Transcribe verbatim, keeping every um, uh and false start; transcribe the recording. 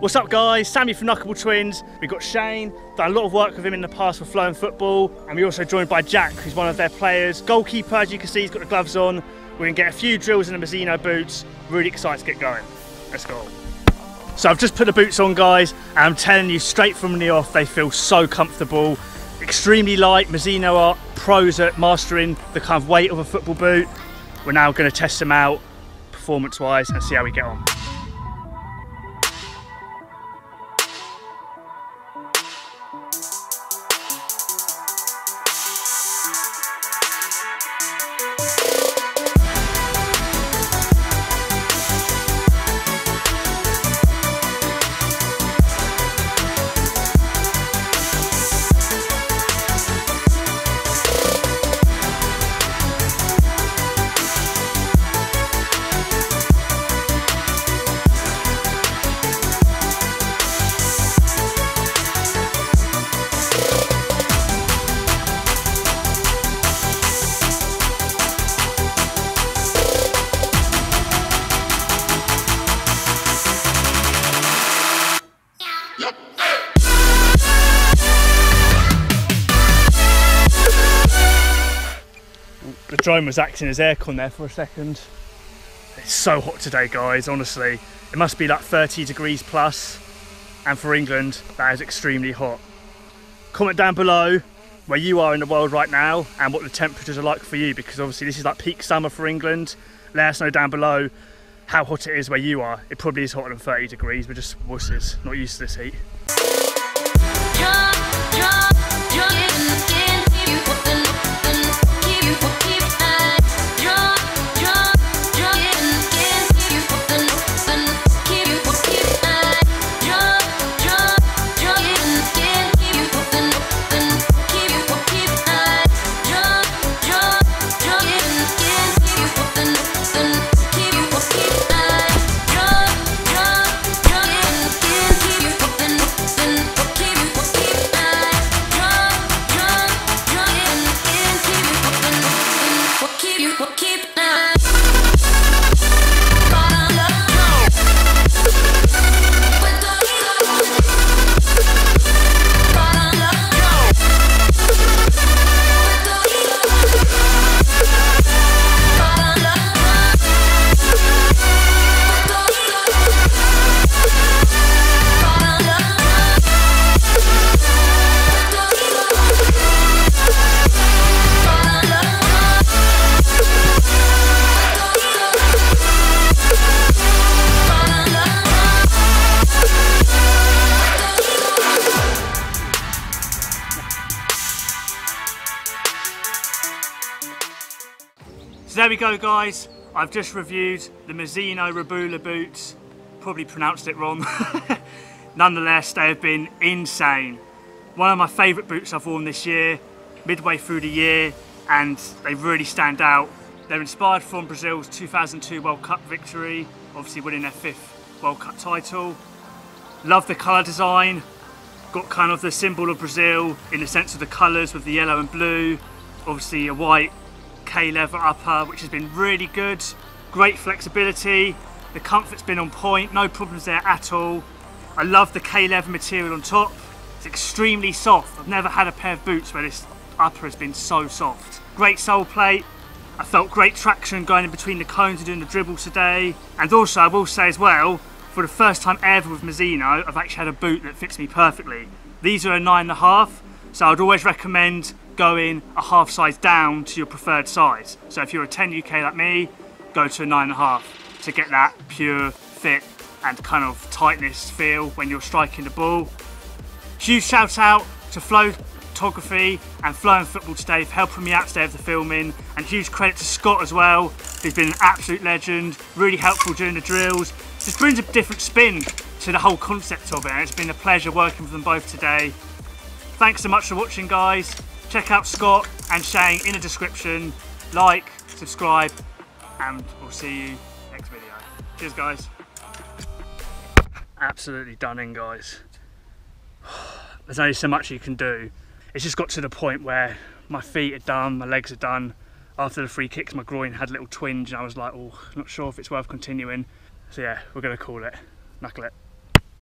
What's up guys, Sammy from Knuckleball Twins. We've got Shane, done a lot of work with him in the past for Flowing Football, and we're also joined by Jack, who's one of their players. Goalkeeper, as you can see, he's got the gloves on. We're gonna get a few drills in the Mizuno boots. Really excited to get going. Let's go. So I've just put the boots on guys, and I'm telling you straight from the off, they feel so comfortable. Extremely light, Mizuno are pros at mastering the kind of weight of a football boot. We're now gonna test them out performance-wise and see how we get on. The drone was acting as aircon there for a second. It's so hot today guys, honestly. It must be like thirty degrees plus, and for England, that is extremely hot. Comment down below where you are in the world right now and what the temperatures are like for you, because obviously this is like peak summer for England. Let us know down below how hot it is where you are. It probably is hotter than thirty degrees, we're just wusses, not used to this heat. Jump, jump, jump. So there we go guys, I've just reviewed the Mizuno Rebula boots, probably pronounced it wrong. Nonetheless, they have been insane. One of my favourite boots I've worn this year, midway through the year, and they really stand out. They're inspired from Brazil's two thousand two World Cup victory, obviously winning their fifth World Cup title. Love the colour design, got kind of the symbol of Brazil in the sense of the colours with the yellow and blue, obviously a white K-Leather upper, which has been really good. Great flexibility, the comfort's been on point, no problems there at all. I love the K-Leather material on top, it's extremely soft. I've never had a pair of boots where this upper has been so soft. Great sole plate, I felt great traction going in between the cones and doing the dribbles today. And also I will say as well, for the first time ever with Mizuno, I've actually had a boot that fits me perfectly. These are a nine and a half, so I'd always recommend going a half size down to your preferred size. So if you're a ten U K like me, go to a nine and a half to get that pure fit and kind of tightness feel when you're striking the ball. Huge shout out to Flow Photography and Flowing Football today for helping me out today with the filming, and huge credit to Scott as well, who's been an absolute legend, really helpful during the drills. Just brings a different spin to the whole concept of it, and it's been a pleasure working with them both today. Thanks so much for watching guys. Check out Scott and Shane in the description. Like, subscribe, and we'll see you next video. Cheers, guys. Absolutely done in, guys. There's only so much you can do. It's just got to the point where my feet are done, my legs are done. After the free kicks, my groin had a little twinge, and I was like, oh, not sure if it's worth continuing. So yeah, we're gonna call it, knuckle it.